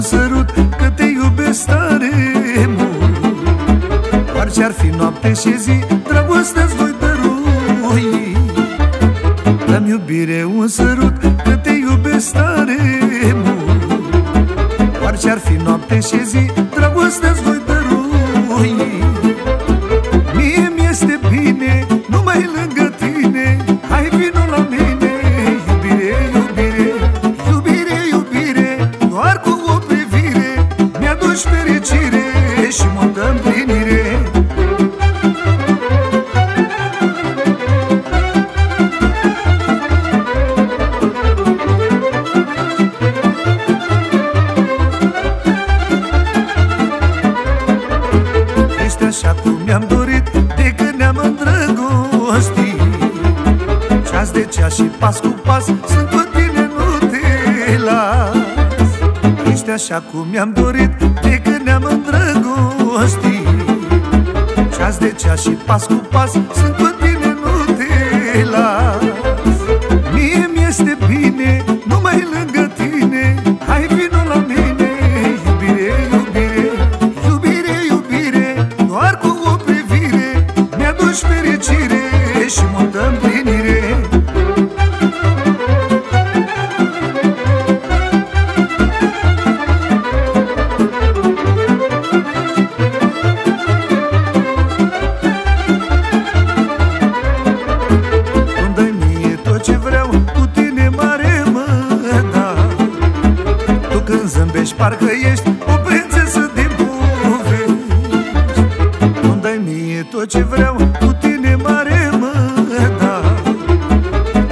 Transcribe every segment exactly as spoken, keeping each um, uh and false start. un sărut că te iubesc tare mult. Orice ar fi noapte și zi, dragoste-ți voi dărui. Dă-mi iubire un sărut că te iubesc tare mult. Orice ar fi noapte și zi, dragoste-ți voi dărui. Mie mi-este bine numai lângă tine, hai vino la mine. Fericire și mă dă împlinire. Este așa cum mi-am dorit de când ne-am îndrăgostit. Ceas de ceas și pas cu pas sunt cu tine, nu te las. Este așa cum mi-am dorit de când ne-am îndrăgostit. Ceas de ceas și pas cu pas sunt cu tine, nu te las. Mie mi-este bine numai lângă tine, hai vino la mine. Iubire, iubire, iubire, iubire, doar cu o privire mi-aduci fericire și mă dă împlinire. Parcă ești o prințesă din povești. Nu-mi dai mie tot ce vreau, cu tine mare mă da.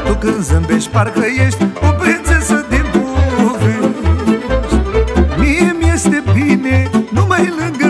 Tu când zâmbești, parcă ești o prințesă din povești. Mie mi-este bine numai lângă